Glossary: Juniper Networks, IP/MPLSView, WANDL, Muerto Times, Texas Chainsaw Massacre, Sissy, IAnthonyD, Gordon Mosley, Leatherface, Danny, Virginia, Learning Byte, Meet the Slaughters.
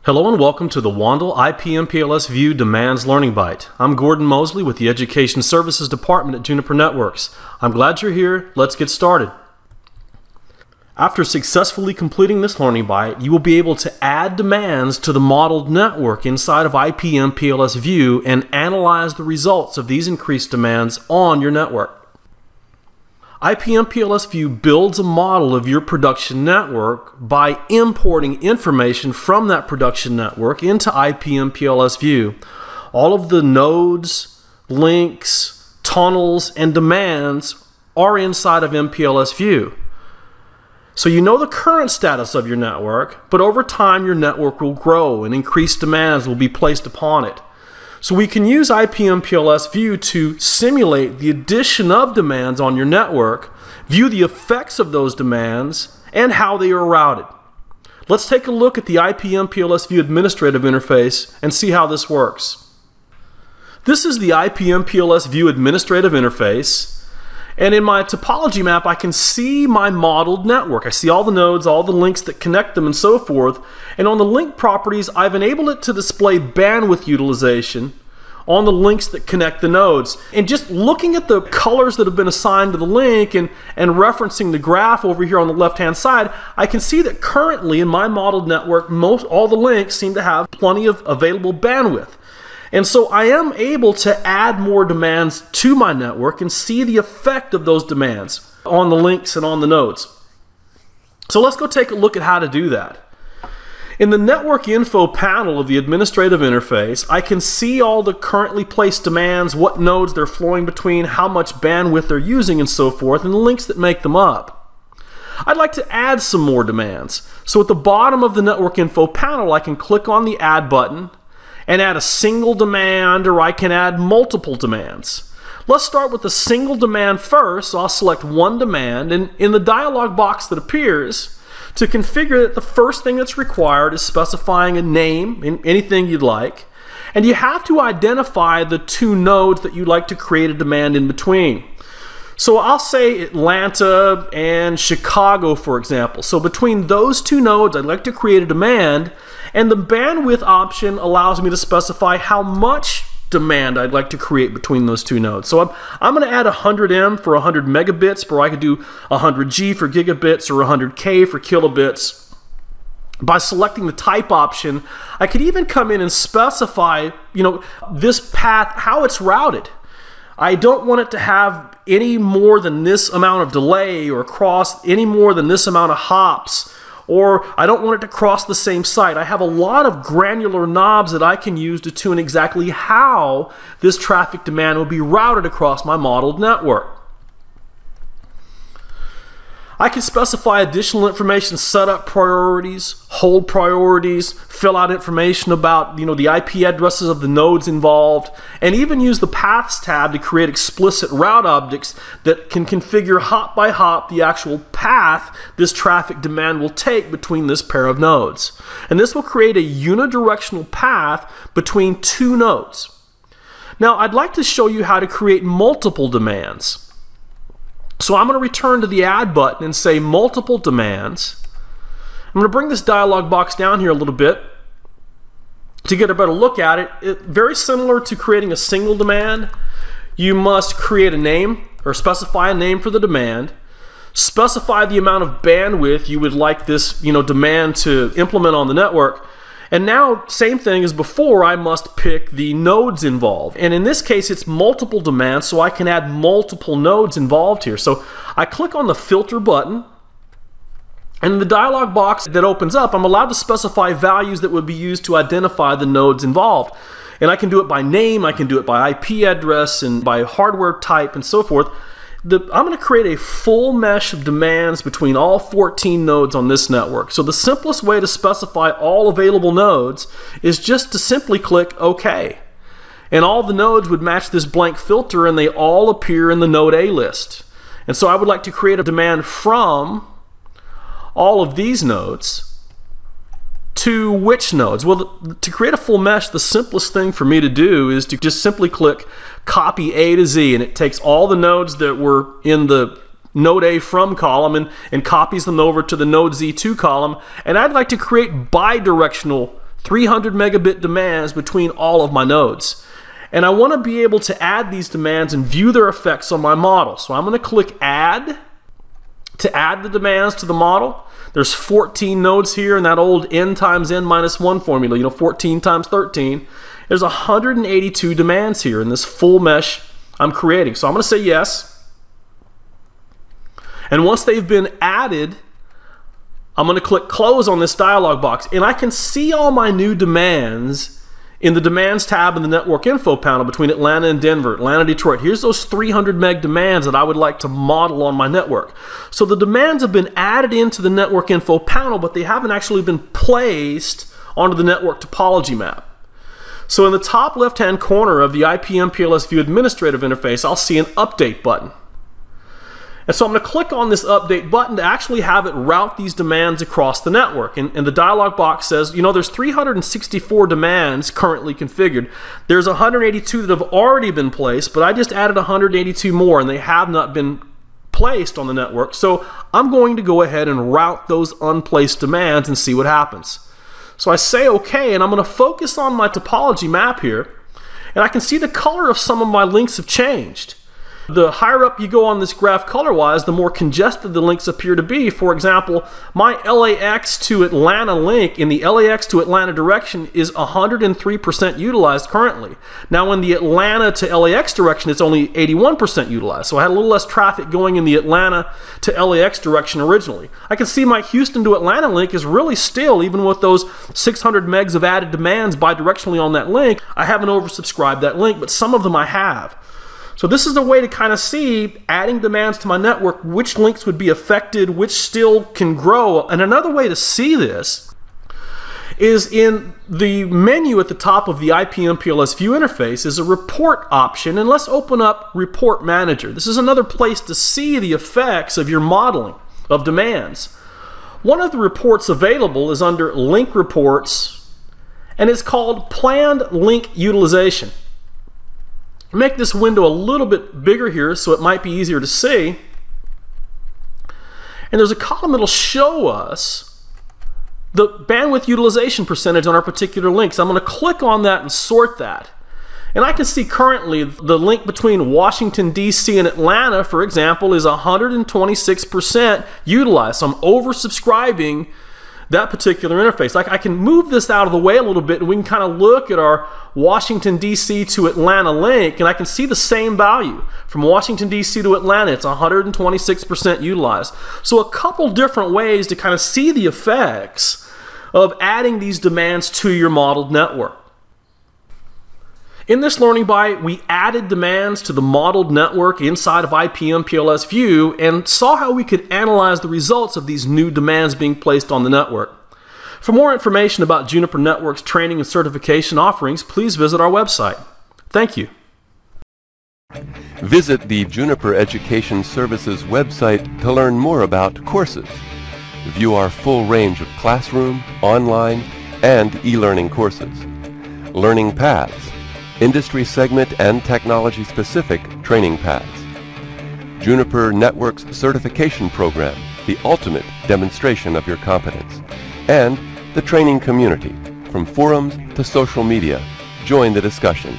Hello and welcome to the WANDL IP/MPLSView Demands Learning Bite. I'm Gordon Mosley with the Education Services Department at Juniper Networks. I'm glad you're here. Let's get started. After successfully completing this learning bite, you will be able to add demands to the modeled network inside of IP/MPLSView and analyze the results of these increased demands on your network. IP/MPLSView builds a model of your production network by importing information from that production network into IP/MPLSView. All of the nodes, links, tunnels, and demands are inside of MPLSView. So you know the current status of your network, but over time your network will grow and increased demands will be placed upon it. So we can use IP/MPLSView to simulate the addition of demands on your network, view the effects of those demands, and how they are routed. Let's take a look at the IP/MPLSView administrative interface and see how this works. This is the IP/MPLSView administrative interface, and in my topology map I can see my modeled network. I see all the nodes, all the links that connect them, and so forth. And on the link properties, I've enabled it to display bandwidth utilization on the links that connect the nodes. And just looking at the colors that have been assigned to the link and referencing the graph over here on the left-hand side, I can see that currently in my modeled network, all the links seem to have plenty of available bandwidth. And so I am able to add more demands to my network and see the effect of those demands on the links and on the nodes. So let's go take a look at how to do that. In the network info panel of the administrative interface, I can see all the currently placed demands, what nodes they're flowing between, how much bandwidth they're using, and so forth, and the links that make them up. I'd like to add some more demands. So at the bottom of the network info panel, I can click on the add button and add a single demand, or I can add multiple demands. Let's start with a single demand first, so I'll select one demand, and in the dialog box that appears, to configure it, the first thing that's required is specifying a name, anything you'd like, and you have to identify the two nodes that you'd like to create a demand in between. So I'll say Atlanta and Chicago, for example. So between those two nodes, I'd like to create a demand, and the bandwidth option allows me to specify how much demand I'd like to create between those two nodes. So I'm going to add 100M for 100 megabits, or I could do 100G for gigabits or 100K for kilobits. By selecting the type option, I could even come in and specify, this path, how it's routed. I don't want it to have any more than this amount of delay or cross any more than this amount of hops, or I don't want it to cross the same site. I have a lot of granular knobs that I can use to tune exactly how this traffic demand will be routed across my modeled network. I can specify additional information, set up priorities, hold priorities, fill out information about the IP addresses of the nodes involved, and even use the paths tab to create explicit route objects that can configure hop by hop the actual path this traffic demand will take between this pair of nodes. And this will create a unidirectional path between two nodes. Now I'd like to show you how to create multiple demands. So I'm going to return to the add button and say multiple demands. I'm going to bring this dialog box down here a little bit to get a better look at it. Very similar to creating a single demand, you must create a name or specify a name for the demand, specify the amount of bandwidth you would like this demand to implement on the network. And now, same thing as before, I must pick the nodes involved. And in this case, it's multiple demands, so I can add multiple nodes involved here. So I click on the filter button, and in the dialog box that opens up, I'm allowed to specify values that would be used to identify the nodes involved. And I can do it by name, I can do it by IP address, and by hardware type, and so forth. I'm going to create a full mesh of demands between all 14 nodes on this network. So the simplest way to specify all available nodes is just to simply click OK. And all the nodes would match this blank filter, and they all appear in the node A list. And so I would like to create a demand from all of these nodes. to which nodes? Well, to create a full mesh, the simplest thing for me to do is to just simply click copy A to Z, and it takes all the nodes that were in the node A from column and copies them over to the node Z2 column. And I'd like to create bi-directional 300 megabit demands between all of my nodes. And I want to be able to add these demands and view their effects on my model. So I'm going to click add to add the demands to the model. There's 14 nodes here in that old n times n minus 1 formula, 14 times 13. There's 182 demands here in this full mesh I'm creating. So I'm going to say yes. And once they've been added, I'm going to click close on this dialog box, and I can see all my new demands in the demands tab in the network info panel between Atlanta and Denver, Atlanta, Detroit. Here's those 300 meg demands that I would like to model on my network. So the demands have been added into the network info panel, but they haven't actually been placed onto the network topology map. So in the top left-hand corner of the IP/MPLSView administrative interface, I'll see an update button. And so I'm going to click on this update button to actually have it route these demands across the network. And the dialog box says, there's 364 demands currently configured. There's 182 that have already been placed, but I just added 182 more, and they have not been placed on the network. So I'm going to go ahead and route those unplaced demands and see what happens. So I say OK, and I'm going to focus on my topology map here. And I can see the color of some of my links have changed. The higher up you go on this graph color-wise, the more congested the links appear to be. For example, my LAX to Atlanta link in the LAX to Atlanta direction is 103% utilized currently. Now in the Atlanta to LAX direction, it's only 81% utilized. So I had a little less traffic going in the Atlanta to LAX direction originally. I can see my Houston to Atlanta link is really still, even with those 600 megs of added demands bidirectionally on that link. I haven't oversubscribed that link, but some of them I have. So this is the way to kind of see, adding demands to my network, which links would be affected, which still can grow. And another way to see this is in the menu at the top of the IP/MPLSView interface is a report option. And let's open up Report Manager. This is another place to see the effects of your modeling of demands. One of the reports available is under Link Reports, and it's called Planned Link Utilization. Make this window a little bit bigger here so it might be easier to see. And there's a column that'll show us the bandwidth utilization percentage on our particular links. I'm going to click on that and sort that. And I can see currently the link between Washington, D.C. and Atlanta, for example, is 126% utilized. So I'm oversubscribing that particular interface. I can move this out of the way a little bit, and we can kind of look at our Washington DC to Atlanta link, and I can see the same value. From Washington DC to Atlanta, it's 126% utilized. So a couple different ways to kind of see the effects of adding these demands to your modeled network. In this learning bite, we added demands to the modeled network inside of IP/MPLSView and saw how we could analyze the results of these new demands being placed on the network. For more information about Juniper Networks' training and certification offerings, please visit our website. Thank you. Visit the Juniper Education Services website to learn more about courses. View our full range of classroom, online, and e-learning courses. Learning paths. Industry segment and technology-specific training paths. Juniper Networks Certification Program, the ultimate demonstration of your competence. And the training community, from forums to social media. Join the discussion.